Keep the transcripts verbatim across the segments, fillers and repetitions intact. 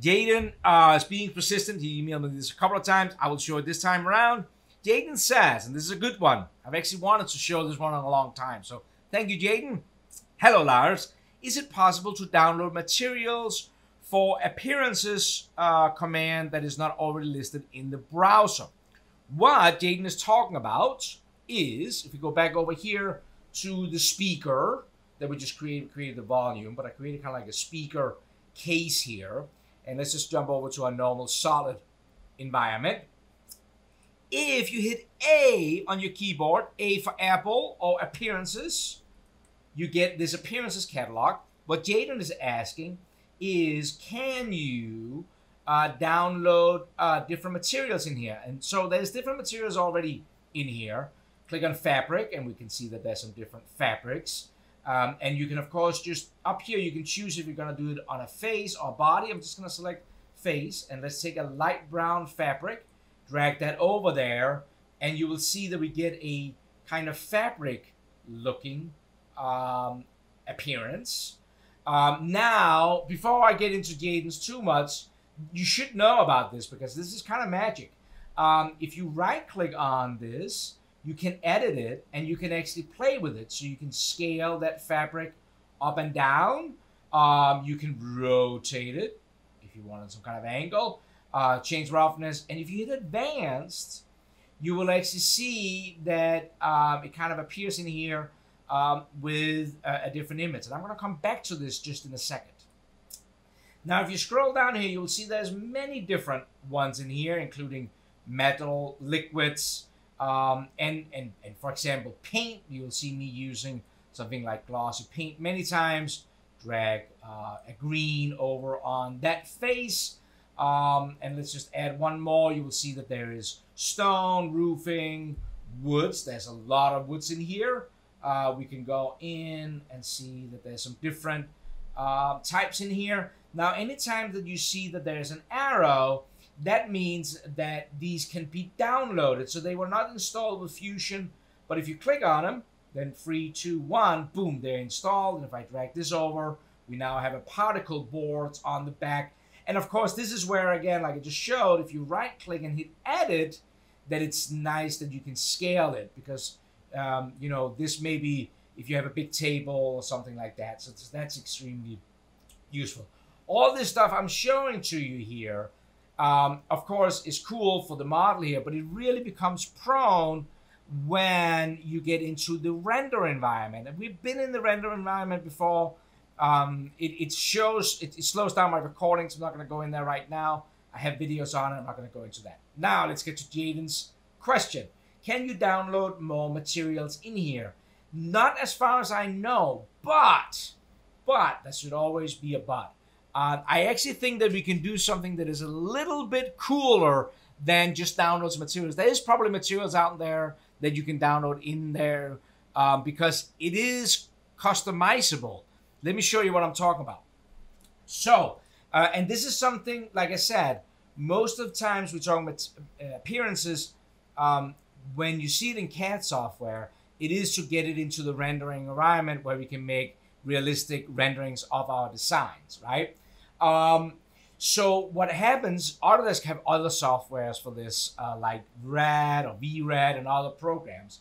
Jayden uh, is being persistent. He emailed me this a couple of times. I will show it this time around. Jayden says, and this is a good one. I've actually wanted to show this one in a long time. So thank you, Jayden. Hello, Lars. Is it possible to download materials for appearances uh, command that is not already listed in the browser? What Jayden is talking about is, if we go back over here to the speaker that we just created, created the volume, but I created kind of like a speaker case here. And let's just jump over to our normal solid environment. If you hit A on your keyboard, A for Apple or appearances, you get this appearances catalog. What Jayden is asking is, can you uh, download uh, different materials in here? And so there's different materials already in here. Click on fabric and we can see that there's some different fabrics. Um, and you can, of course, just up here, you can choose if you're going to do it on a face or body. I'm just going to select face, and let's take a light brown fabric, drag that over there, and you will see that we get a kind of fabric looking um, appearance. Um, now, before I get into Jayden's too much, you should know about this because this is kind of magic. Um, if you right click on this, you can edit it and you can actually play with it. So you can scale that fabric up and down. Um, you can rotate it if you wanted some kind of angle, uh, change roughness. And if you hit advanced, you will actually see that um, it kind of appears in here um, with a, a different image. And I'm going to come back to this just in a second. Now, if you scroll down here, you'll see there's many different ones in here, including metal, liquids, Um, and, and, and for example, paint. You'll see me using something like glossy paint many times. Drag uh, a green over on that face. Um, and let's just add one more. You will see that there is stone, roofing, woods. There's a lot of woods in here. Uh, we can go in and see that there's some different uh, types in here. Now, anytime that you see that there's an arrow, that means that these can be downloaded. So they were not installed with Fusion, but if you click on them, then three, two, one, boom, they're installed. And if I drag this over, we now have a particle board on the back. And of course, this is where, again, like I just showed, if you right click and hit edit, that it's nice that you can scale it because, um, you know, this may be if you have a big table or something like that. So that's extremely useful. All this stuff I'm showing to you here, Um, of course, it's cool for the model here, but it really becomes prone when you get into the render environment. And we've been in the render environment before. Um, it, it shows, it, it slows down my recordings. I'm not going to go in there right now. I have videos on it. I'm not going to go into that. Now let's get to Jayden's question. Can you download more materials in here? Not as far as I know, but, but there should always be a but. Uh, I actually think that we can do something that is a little bit cooler than just download some materials. There is probably materials out there that you can download in there um, because it is customizable. Let me show you what I'm talking about. So, uh, and this is something, like I said, most of the times we're talking about appearances. Um, when you see it in C A D software, it is to get it into the rendering environment where we can make realistic renderings of our designs, right? Um, so what happens, Autodesk have other softwares for this, uh, like Red or VRed and other programs.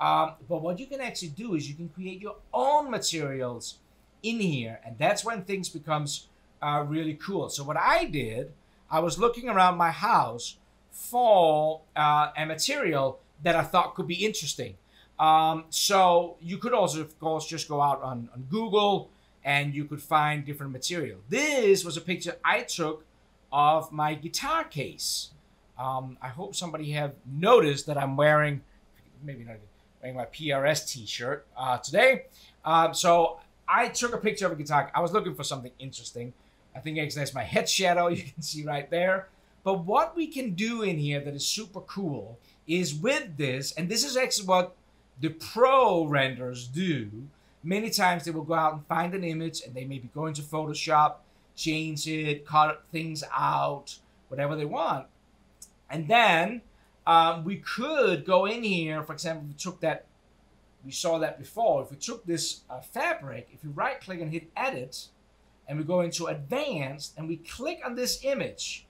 Um, but what you can actually do is you can create your own materials in here, and that's when things becomes uh, really cool. So what I did, I was looking around my house for uh, a material that I thought could be interesting. Um, so you could also, of course, just go out on, on Google and you could find different material. This was a picture I took of my guitar case. Um, I hope somebody have noticed that I'm wearing, maybe not wearing my P R S t-shirt uh, today. Uh, so I took a picture of a guitar. I was looking for something interesting. I think actually that's my head shadow you can see right there. But what we can do in here that is super cool is with this, and this is actually what the pro renders do. Many times they will go out and find an image and they may be going to Photoshop, change it, cut things out, whatever they want. And then um, we could go in here, for example, we took that, we saw that before. If we took this uh, fabric, if you right click and hit edit, and we go into advanced and we click on this image,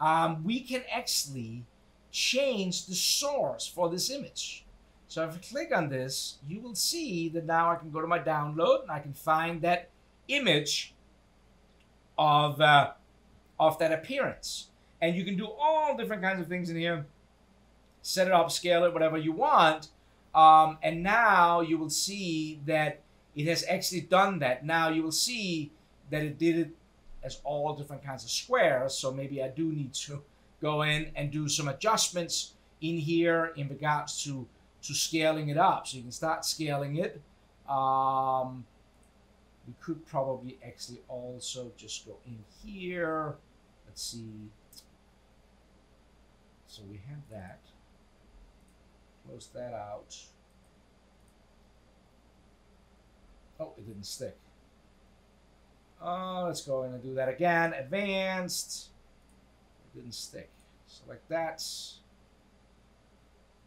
um, we can actually change the source for this image. So if I click on this, you will see that now I can go to my download and I can find that image of, uh, of that appearance. And you can do all different kinds of things in here. Set it up, scale it, whatever you want. Um, and now you will see that it has actually done that. Now you will see that it did it as all different kinds of squares. So maybe I do need to go in and do some adjustments in here in regards to, to scaling it up. So you can start scaling it. Um, we could probably actually also just go in here. Let's see. So we have that. Close that out. Oh, it didn't stick. Uh, let's go in and do that again. Advanced. It didn't stick. Select that.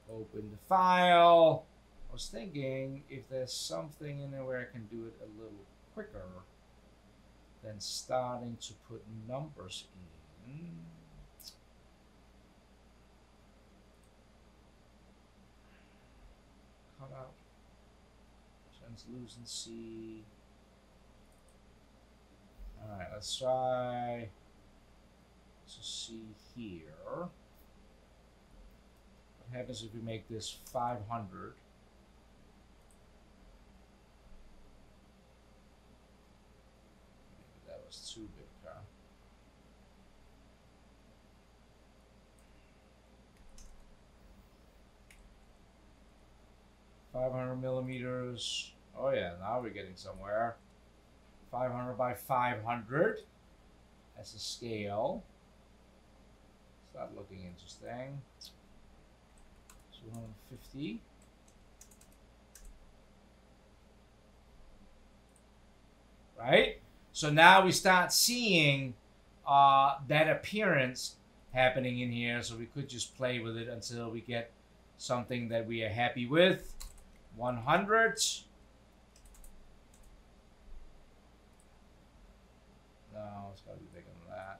Open the file. I was thinking if there's something in there where I can do it a little quicker than starting to put numbers in. Cut out. Translucency. All right, let's try to see here. What happens if we make this five hundred? Maybe that was too big, huh? five hundred millimeters. Oh yeah, now we're getting somewhere. five hundred by five hundred as a scale. It's not looking interesting. two hundred fifty. Right? So now we start seeing uh, that appearance happening in here. So we could just play with it until we get something that we are happy with. one hundred. No, it's gotta be bigger than that.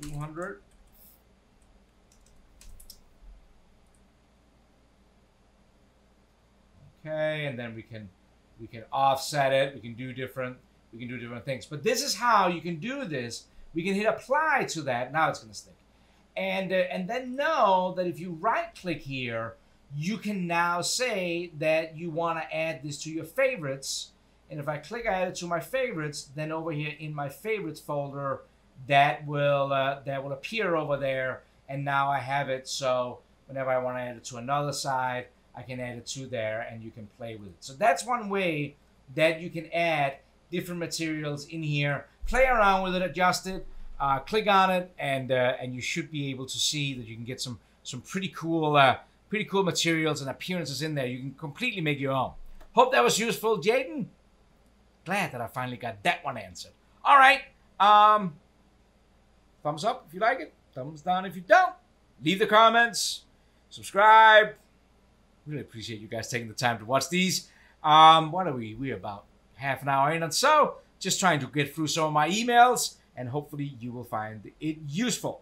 two hundred. Okay, and then we can we can offset it. We can do different we can do different things. But this is how you can do this. We can hit apply to that. Now it's gonna stick. And uh, and then know that if you right click here, you can now say that you want to add this to your favorites. And if I click add it to my favorites, then over here in my favorites folder, that will uh, that will appear over there. And now I have it. So whenever I want to add it to another side, I can add it to there and you can play with it. So that's one way that you can add different materials in here. Play around with it, adjust it, uh, click on it, and uh, and you should be able to see that you can get some, some pretty cool uh, pretty cool materials and appearances in there. You can completely make your own. Hope that was useful, Jayden. Glad that I finally got that one answered. All right. Um, thumbs up if you like it. Thumbs down if you don't. Leave the comments. Subscribe. Really appreciate you guys taking the time to watch these. Um, what are we? We're about half an hour in and so. Just trying to get through some of my emails. And hopefully you will find it useful.